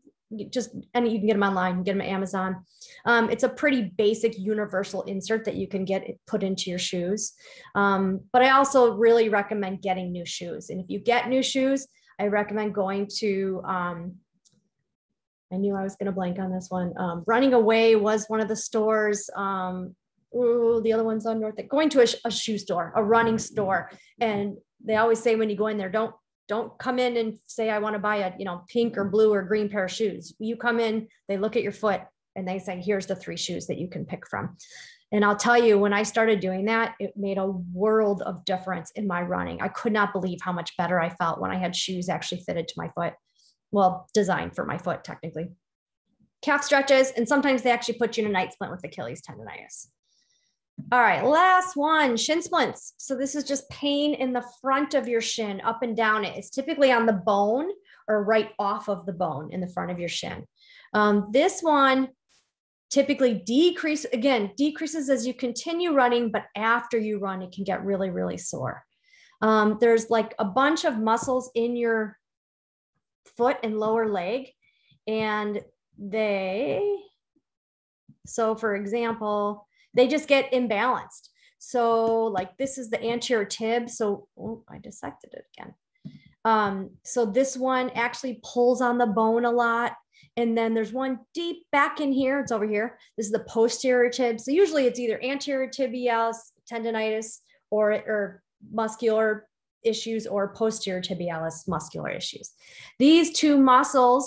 just any, you can get them online, you can get them at Amazon. Um, it's a pretty basic universal insert that you can get it put into your shoes. Um, but I also really recommend getting new shoes. And if you get new shoes, I recommend going to, um, I knew I was going to blank on this one. Um, Running Away was one of the stores. Um, ooh, the other one's on North, going to a, a shoe store, a running store. And they always say, when you go in there, don't, Don't come in and say, I want to buy a, you know, pink or blue or green pair of shoes. You come in, they look at your foot and they say, here's the three shoes that you can pick from. And I'll tell you, when I started doing that, it made a world of difference in my running. I could not believe how much better I felt when I had shoes actually fitted to my foot. Well, designed for my foot, technically. Calf stretches. And sometimes they actually put you in a night splint with Achilles tendonitis. All right, last one, shin splints. So this is just pain in the front of your shin, up and down it. It's typically on the bone or right off of the bone in the front of your shin. Um, this one typically decreases, again, decreases as you continue running, but after you run, it can get really, really sore. Um, there's like a bunch of muscles in your foot and lower leg, and they, so for example, they just get imbalanced. So like this is the anterior tib. So oh, I dissected it again. Um, so this one actually pulls on the bone a lot. And then there's one deep back in here. It's over here. This is the posterior tib. So usually it's either anterior tibialis tendonitis or, or muscular issues or posterior tibialis muscular issues. These two muscles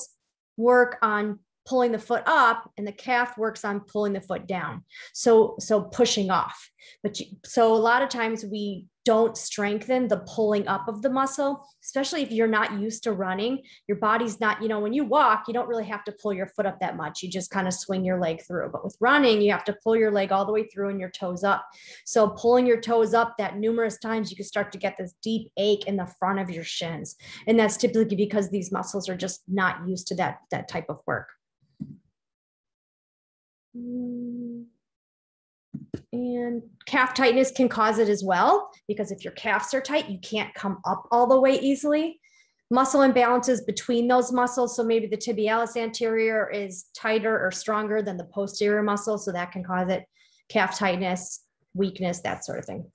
work on pulling the foot up, and the calf works on pulling the foot down. So, so pushing off. But you, so a lot of times we don't strengthen the pulling up of the muscle, especially if you're not used to running. Your body's not, you know, when you walk, you don't really have to pull your foot up that much. You just kind of swing your leg through. But with running, you have to pull your leg all the way through and your toes up. So pulling your toes up that numerous times, you can start to get this deep ache in the front of your shins. And that's typically because these muscles are just not used to that, that type of work. And calf tightness can cause it as well, because if your calves are tight, you can't come up all the way easily. Muscle imbalances between those muscles. So maybe the tibialis anterior is tighter or stronger than the posterior muscle. So that can cause it. Calf tightness, weakness, that sort of thing.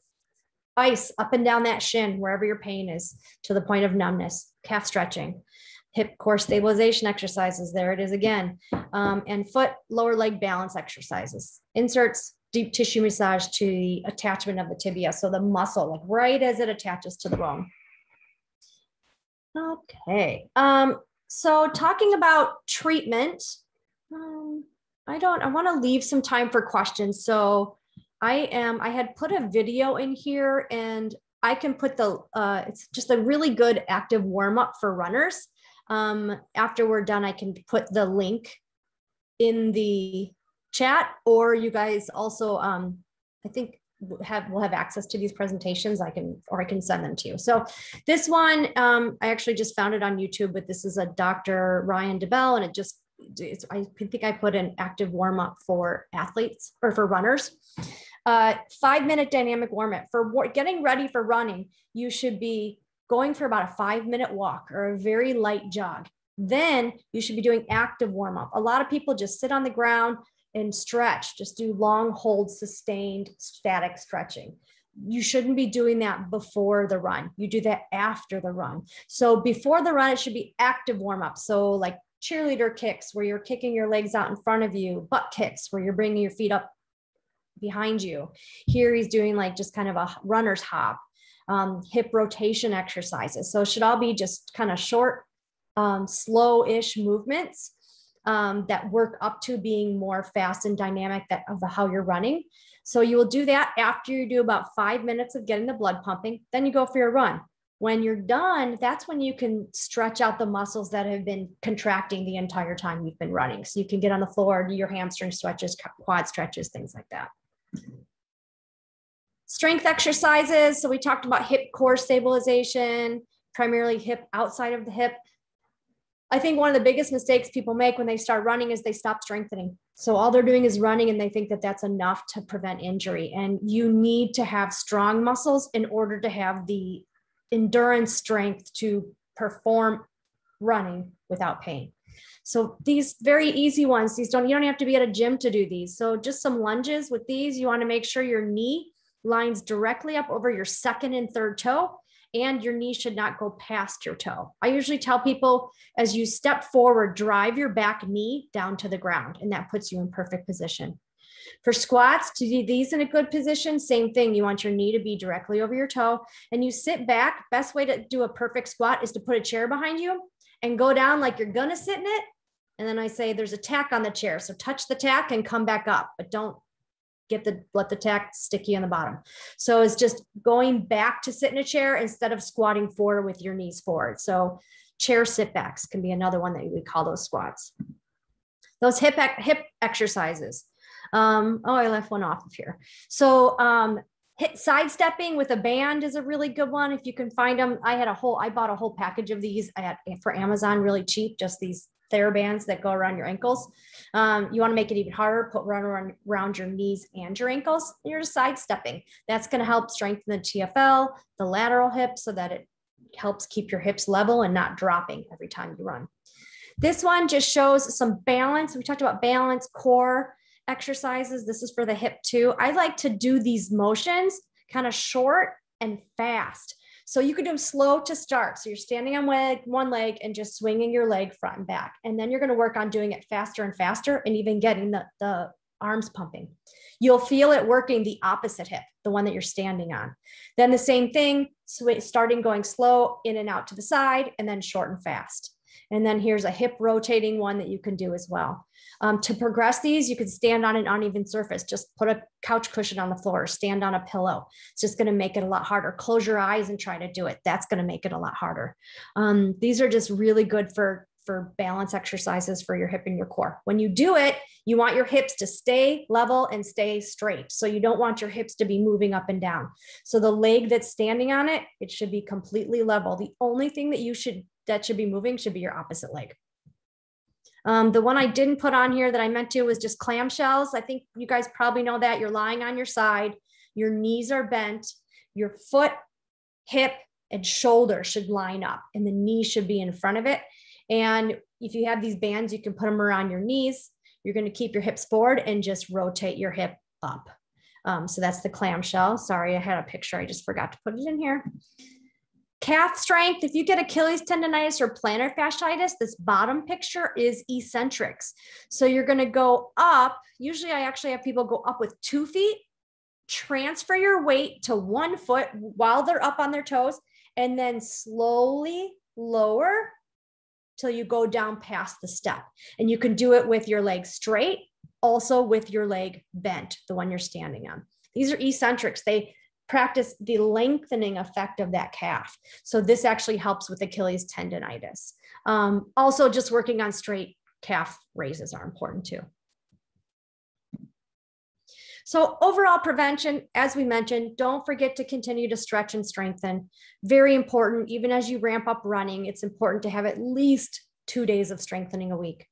Ice up and down that shin, wherever your pain is, to the point of numbness. Calf stretching. Hip core stabilization exercises, there it is again, um, and foot lower leg balance exercises. Inserts deep tissue massage to the attachment of the tibia, so the muscle, like right as it attaches to the bone. Okay, um, so talking about treatment, um, I don't, I want to leave some time for questions. So I am, I had put a video in here, and I can put the, uh, it's just a really good active warm up for runners. Um, after we're done, I can put the link in the chat, or you guys also, um, I think have, we'll have access to these presentations. I can, or I can send them to you. So this one, um, I actually just found it on YouTube, but this is a Doctor Ryan DeBell, and it just, it's, I think I put an active warm up for athletes or for runners. Uh, five minute dynamic warm up for getting ready for running. You should be going for about a five minute walk or a very light jog. Then you should be doing active warm up. A lot of people just sit on the ground and stretch, just do long hold, sustained static stretching. You shouldn't be doing that before the run. You do that after the run. So before the run, it should be active warm up. So like cheerleader kicks, where you're kicking your legs out in front of you, butt kicks, where you're bringing your feet up behind you. Here he's doing like just kind of a runner's hop. Um, hip rotation exercises. So it should all be just kind of short, um, slow-ish movements um, that work up to being more fast and dynamic that, of how you're running. So you will do that after you do about five minutes of getting the blood pumping, then you go for your run. When you're done, that's when you can stretch out the muscles that have been contracting the entire time you've been running. So you can get on the floor, do your hamstring stretches, quad stretches, things like that. Strength exercises. So we talked about hip core stabilization, primarily hip outside of the hip. I think one of the biggest mistakes people make when they start running is they stop strengthening. So all they're doing is running, and they think that that's enough to prevent injury. And you need to have strong muscles in order to have the endurance strength to perform running without pain. So these very easy ones, these don't, you don't have to be at a gym to do these. So just some lunges with these. You want to make sure your knee lines directly up over your second and third toe, and your knee should not go past your toe. I usually tell people, as you step forward, drive your back knee down to the ground, and that puts you in perfect position. For squats, to do these in a good position, same thing. You want your knee to be directly over your toe, and you sit back. Best way to do a perfect squat is to put a chair behind you and go down like you're gonna sit in it. And then I say there's a tack on the chair. So touch the tack and come back up, but don't get the, let the tack sticky on the bottom. So it's just going back to sit in a chair instead of squatting forward with your knees forward. So chair sit backs can be another one that we call those squats. Those hip, hip exercises. Um, oh, I left one off of here. So um, hip sidestepping with a band is a really good one. If you can find them, I had a whole, I bought a whole package of these at, for Amazon, really cheap, just these TheraBands that go around your ankles. Um, you want to make it even harder, put run around, around your knees and your ankles. And you're just sidestepping. That's going to help strengthen the T F L, the lateral hip, so that it helps keep your hips level and not dropping every time you run. This one just shows some balance. We talked about balance, core exercises. This is for the hip too. I like to do these motions kind of short and fast. So you can do them slow to start. So you're standing on leg, one leg and just swinging your leg front and back. And then you're going to work on doing it faster and faster and even getting the, the arms pumping. You'll feel it working the opposite hip, the one that you're standing on. Then the same thing, starting going slow in and out to the side, and then short and fast. And then here's a hip rotating one that you can do as well. Um, to progress these, you can stand on an uneven surface. Just put a couch cushion on the floor, or stand on a pillow. It's just going to make it a lot harder. Close your eyes and try to do it. That's going to make it a lot harder. Um, these are just really good for, for balance exercises for your hip and your core. When you do it, you want your hips to stay level and stay straight. So you don't want your hips to be moving up and down. So the leg that's standing on it, it should be completely level. The only thing that you should that should be moving should be your opposite leg. Um, the one I didn't put on here that I meant to was just clamshells. I think you guys probably know that. You're lying on your side, your knees are bent, your foot, hip, and shoulder should line up, and the knee should be in front of it. And if you have these bands, you can put them around your knees. You're going to keep your hips forward and just rotate your hip up. Um, so that's the clamshell. Sorry, I had a picture. I just forgot to put it in here. Calf strength, if you get Achilles tendonitis or plantar fasciitis, this bottom picture is eccentrics. So you're going to go up. Usually I actually have people go up with two feet, transfer your weight to one foot while they're up on their toes, and then slowly lower till you go down past the step. And you can do it with your leg straight, also with your leg bent, the one you're standing on. These are eccentrics. They practice the lengthening effect of that calf. So this actually helps with Achilles tendonitis. Um, also, just working on straight calf raises are important too. So overall prevention, as we mentioned, don't forget to continue to stretch and strengthen. Very important, even as you ramp up running, it's important to have at least two days of strengthening a week.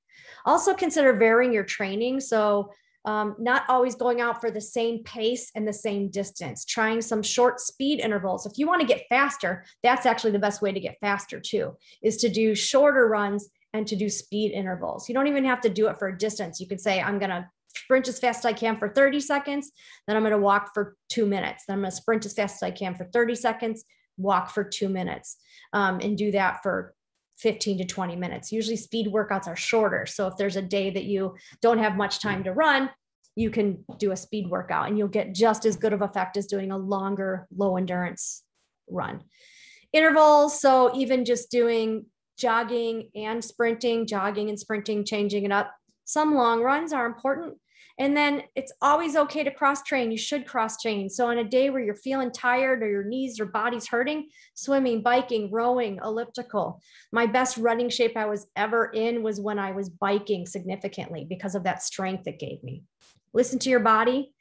Also consider varying your training. So Um, not always going out for the same pace and the same distance, trying some short speed intervals. If you want to get faster, that's actually the best way to get faster too, is to do shorter runs and to do speed intervals. You don't even have to do it for a distance. You could say, I'm going to sprint as fast as I can for thirty seconds, then I'm going to walk for two minutes. Then I'm going to sprint as fast as I can for thirty seconds, walk for two minutes, um, and do that for fifteen to twenty minutes. Usually speed workouts are shorter. So if there's a day that you don't have much time to run, you can do a speed workout and you'll get just as good of effect as doing a longer, low endurance run. Intervals. So even just doing jogging and sprinting, jogging and sprinting, changing it up. Some long runs are important. And then it's always okay to cross train. You should cross train. So on a day where you're feeling tired or your knees or body's hurting, swimming, biking, rowing, elliptical. My best running shape I was ever in was when I was biking significantly because of that strength it gave me. Listen to your body.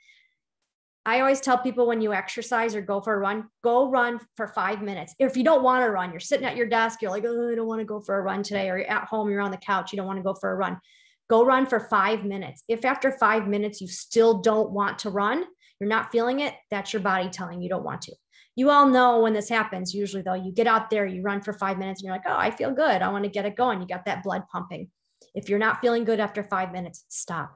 I always tell people when you exercise or go for a run, go run for five minutes. If you don't want to run, you're sitting at your desk, you're like, oh, I don't want to go for a run today. Or you're at home, you're on the couch, you don't want to go for a run. Go run for five minutes. If after five minutes, you still don't want to run, you're not feeling it, that's your body telling you don't want to. You all know when this happens, usually though, you get out there, you run for five minutes and you're like, oh, I feel good. I want to get it going. You got that blood pumping. If you're not feeling good after five minutes, stop.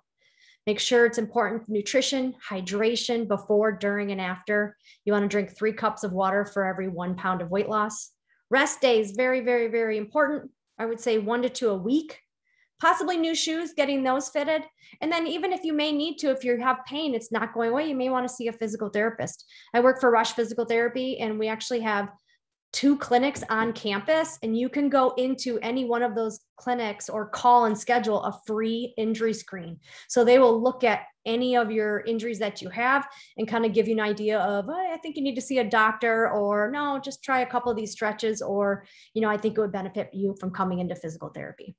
Make sure it's important nutrition, hydration before, during, and after. You want to drink three cups of water for every one pound of weight loss. Rest days, very, very, very important. I would say one to two a week. Possibly new shoes, getting those fitted. And then even if you may need to, if you have pain, it's not going away, you may want to see a physical therapist. I work for Rush Physical Therapy, and we actually have two clinics on campus, and you can go into any one of those clinics or call and schedule a free injury screen. So they will look at any of your injuries that you have and kind of give you an idea of, oh, I think you need to see a doctor, or no, just try a couple of these stretches, or, you know, I think it would benefit you from coming into physical therapy.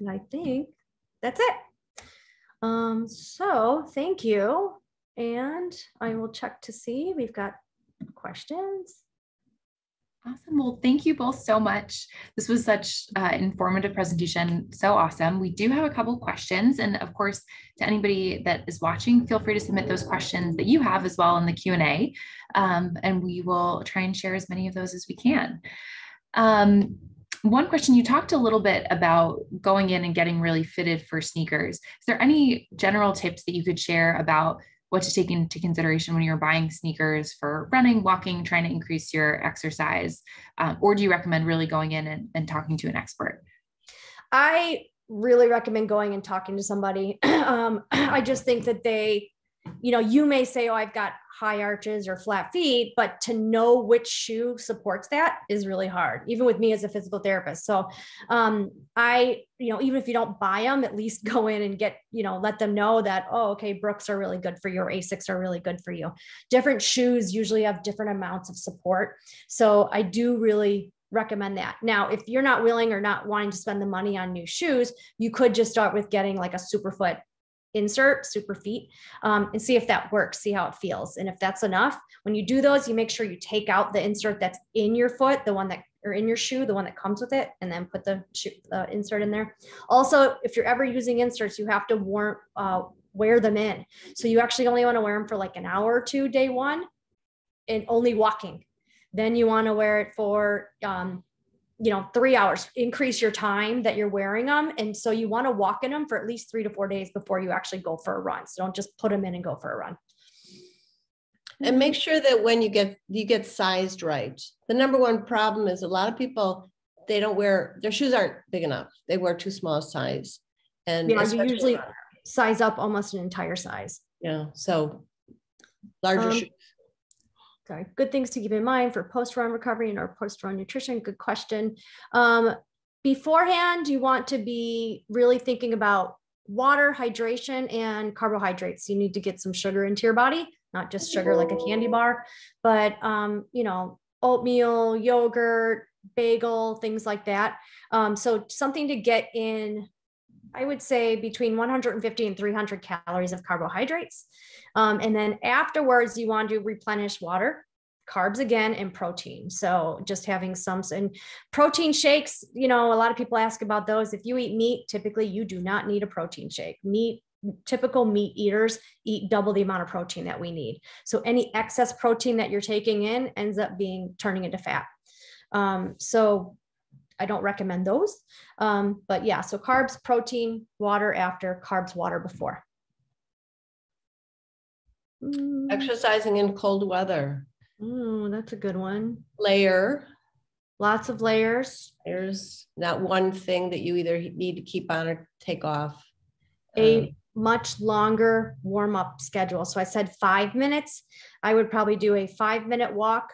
And I think that's it. Um, so thank you. And I will check to see, we've got questions. Awesome. Well, thank you both so much. This was such an uh, informative presentation. So awesome. We do have a couple questions. And of course, to anybody that is watching, feel free to submit those questions that you have as well in the Q and A. Um, and we will try and share as many of those as we can. Um, One question, you talked a little bit about going in and getting really fitted for sneakers. Is there any general tips that you could share about what to take into consideration when you're buying sneakers for running, walking, trying to increase your exercise? Um, or do you recommend really going in and, and talking to an expert? I really recommend going and talking to somebody. um, I just think that they, you know, you may say, oh, I've got high arches or flat feet, but to know which shoe supports that is really hard, even with me as a physical therapist. So um, I, you know, even if you don't buy them, at least go in and get, you know, let them know that, oh, okay, Brooks are really good for you, or Asics are really good for you. Different shoes usually have different amounts of support. So I do really recommend that. Now, if you're not willing or not wanting to spend the money on new shoes, you could just start with getting like a Superfeet insert, Superfeet, um, and see if that works, see how it feels. And if that's enough, when you do those, you make sure you take out the insert that's in your foot, the one that, or in your shoe, the one that comes with it, and then put the shoe, uh, insert in there. Also, if you're ever using inserts, you have to warm, uh, wear them in. So you actually only want to wear them for like an hour or two day one, and only walking. Then you want to wear it for, um, you know, three hours, increase your time that you're wearing them. And so you want to walk in them for at least three to four days before you actually go for a run. So don't just put them in and go for a run. And make sure that when you get, you get sized right. The number one problem is a lot of people, they don't wear, their shoes aren't big enough. They wear too small a size. And yeah, you usually size up almost an entire size. Yeah. So larger um, shoes. Sorry. Good things to keep in mind for post-run recovery and or post-run nutrition. Good question. Um, beforehand, you want to be really thinking about water, hydration, and carbohydrates. You need to get some sugar into your body, not just sugar like a candy bar, but, um, you know, oatmeal, yogurt, bagel, things like that. Um, so something to get in, I would say between one hundred fifty and three hundred calories of carbohydrates. Um, and then afterwards, you want to replenish water, carbs again, and protein. So just having some, and protein shakes, you know, a lot of people ask about those. If you eat meat, typically you do not need a protein shake. Meat, typical meat eaters eat double the amount of protein that we need. So any excess protein that you're taking in ends up being turning into fat. Um, so I don't recommend those, um, but yeah, so carbs, protein, water after, carbs, water before. Mm. Exercising in cold weather. Mm, that's a good one. Layer. Lots of layers. There's not one thing that you either need to keep on or take off. A um, much longer warm-up schedule. So I said five minutes. I would probably do a five-minute walk,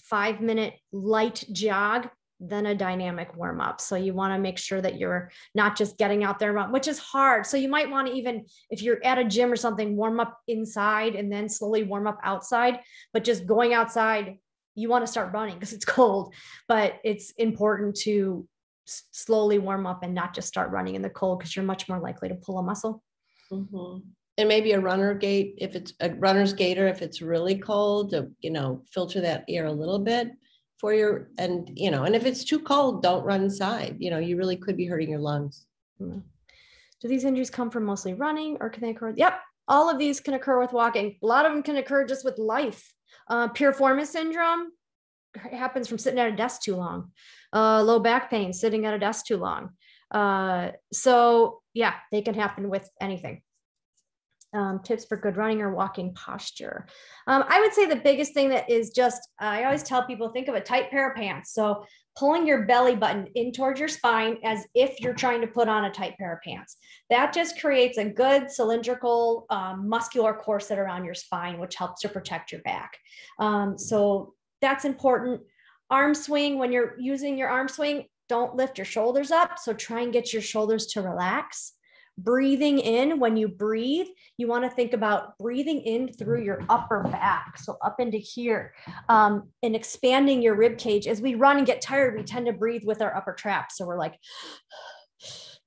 five-minute light jog, then a dynamic warm up. So you want to make sure that you're not just getting out there, which is hard. So you might want to, even if you're at a gym or something, warm up inside and then slowly warm up outside, but just going outside, you want to start running because it's cold, but it's important to slowly warm up and not just start running in the cold because you're much more likely to pull a muscle. Mm-hmm. And maybe a runner gait, if it's a runner's gaiter, if it's really cold, to, you know, filter that air a little bit. For your, and you know, and if it's too cold, don't run inside. You know, you really could be hurting your lungs. Mm-hmm. Do these injuries come from mostly running, or can they occur? Yep, all of these can occur with walking. A lot of them can occur just with life. Uh, piriformis syndrome happens from sitting at a desk too long. Uh, low back pain, sitting at a desk too long. Uh, so yeah, they can happen with anything. Um, tips for good running or walking posture. Um, I would say the biggest thing that is just, uh, I always tell people, think of a tight pair of pants. So pulling your belly button in towards your spine as if you're trying to put on a tight pair of pants. That just creates a good cylindrical um, muscular corset around your spine, which helps to protect your back. Um, so that's important. Arm swing, when you're using your arm swing, don't lift your shoulders up. So try and get your shoulders to relax. Breathing in, when you breathe, you want to think about breathing in through your upper back, so up into here, um, and expanding your rib cage. As we run and get tired, we tend to breathe with our upper trap. So we're like,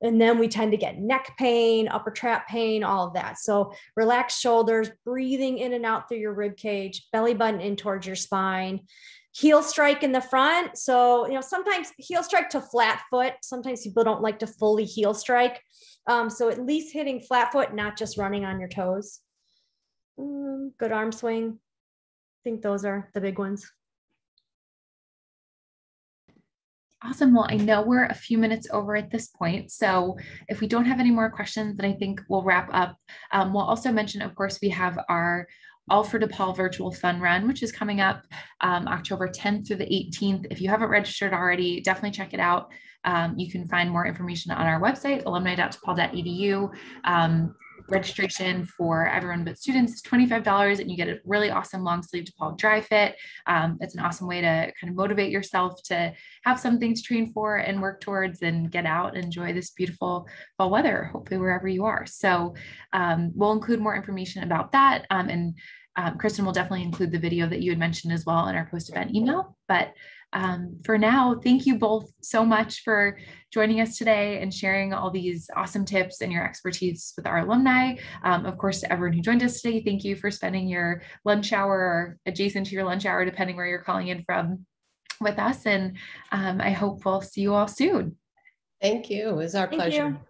and then we tend to get neck pain, upper trap pain, all of that. So relax shoulders, breathing in and out through your rib cage, belly button in towards your spine. Heel strike in the front. So, you know, sometimes heel strike to flat foot. Sometimes people don't like to fully heel strike. Um, so at least hitting flat foot, not just running on your toes. Mm, good arm swing. I think those are the big ones. Awesome. Well, I know we're a few minutes over at this point. So if we don't have any more questions, then I think we'll wrap up. Um, we'll also mention, of course, we have our All For DePaul Virtual Fun Run, which is coming up um, October tenth through the eighteenth. If you haven't registered already, definitely check it out. Um, you can find more information on our website, alumni dot depaul dot e d u. Um, registration for everyone but students is twenty-five dollars, and you get a really awesome long sleeve DePaul dry fit. Um, it's an awesome way to kind of motivate yourself to have something to train for and work towards and get out and enjoy this beautiful fall weather, hopefully wherever you are. So um, we'll include more information about that. Um, and um, Kristen will definitely include the video that you had mentioned as well in our post-event email. But Um, for now, thank you both so much for joining us today and sharing all these awesome tips and your expertise with our alumni. Um, of course, to everyone who joined us today, thank you for spending your lunch hour or adjacent to your lunch hour, depending where you're calling in from, with us. And um, I hope we'll see you all soon. Thank you. It was our thank pleasure. You.